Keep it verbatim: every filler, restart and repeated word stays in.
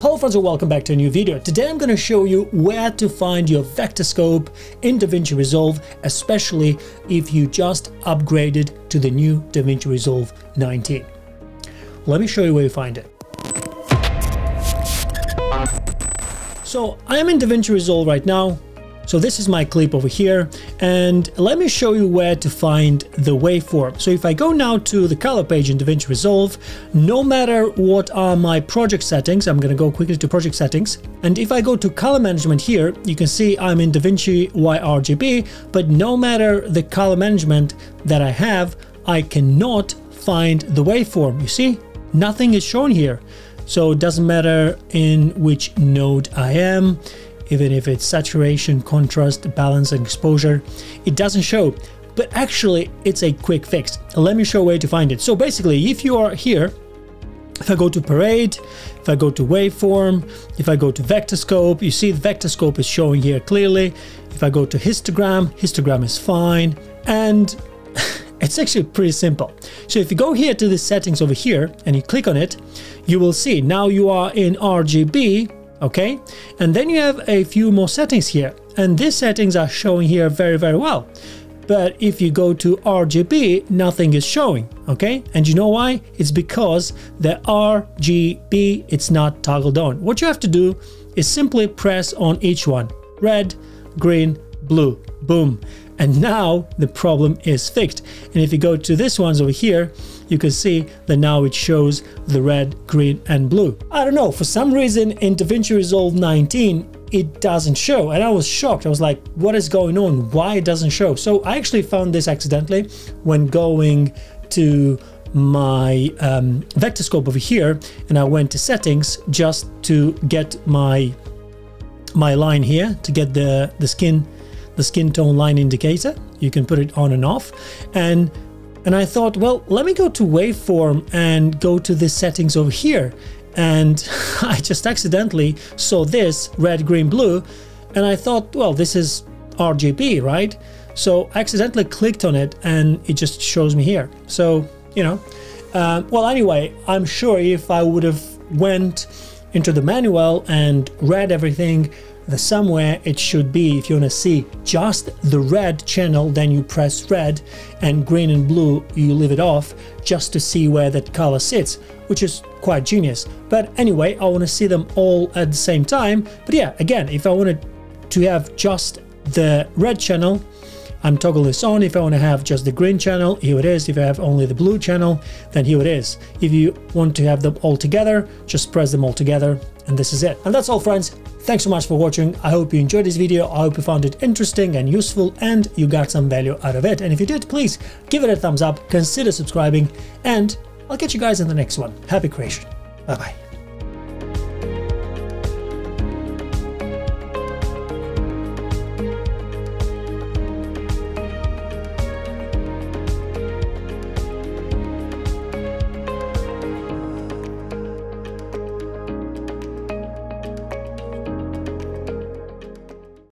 Hello friends and welcome back to a new video. Today I'm going to show you where to find your vector scope in DaVinci Resolve, especially if you just upgraded to the new DaVinci Resolve nineteen. Let me show you where you find it. So I'm in DaVinci Resolve right now. So this is my clip over here, and let me show you where to find the waveform. So if I go now to the color page in DaVinci Resolve, no matter what are my project settings, I'm going to go quickly to project settings. And if I go to color management here, you can see I'm in DaVinci Y R G B, but no matter the color management that I have, I cannot find the waveform. You see, nothing is shown here. So it doesn't matter in which node I am. Even if it's saturation, contrast, balance, and exposure, it doesn't show. But actually, it's a quick fix. Let me show you where to find it. So basically, if you are here, if I go to parade, if I go to waveform, if I go to vector scope, you see the vector scope is showing here clearly. If I go to histogram, histogram is fine. And it's actually pretty simple. So if you go here to the settings over here and you click on it, you will see now you are in R G B. Okay, and then you have a few more settings here, and these settings are showing here very very well, but if you go to R G B, nothing is showing. Okay, and you know why? It's because the R G B, it's not toggled on. What you have to do is simply press on each one: red, green, blue. Boom, and now the problem is fixed. And if you go to this ones over here, you can see that now it shows the red, green, and blue. I don't know, for some reason in DaVinci Resolve nineteen it doesn't show, and I was shocked. I was like, what is going on? Why it doesn't show? So I actually found this accidentally when going to my um, vector scope over here, and I went to settings just to get my my line here, to get the the skin the skin tone line indicator. You can put it on and off, and And I thought, well, let me go to waveform and go to the settings over here. And I just accidentally saw this red, green, blue. And I thought, well, this is R G B, right? So I accidentally clicked on it and it just shows me here. So, you know, uh, well, anyway, I'm sure if I would have went into the manual and read everything, the somewhere it should be. If you want to see just the red channel, then you press red, and green and blue you leave it off just to see where that color sits, which is quite genius. But anyway, I want to see them all at the same time. But yeah, again, if I wanted to have just the red channel, I'm toggling this on. If I want to have just the green channel, here it is. If I have only the blue channel, then here it is. If you want to have them all together, just press them all together, and this is it. And that's all, friends. Thanks so much for watching. I hope you enjoyed this video. I hope you found it interesting and useful, and you got some value out of it. And if you did, please give it a thumbs up, consider subscribing, and I'll catch you guys in the next one. Happy creation. Bye-bye.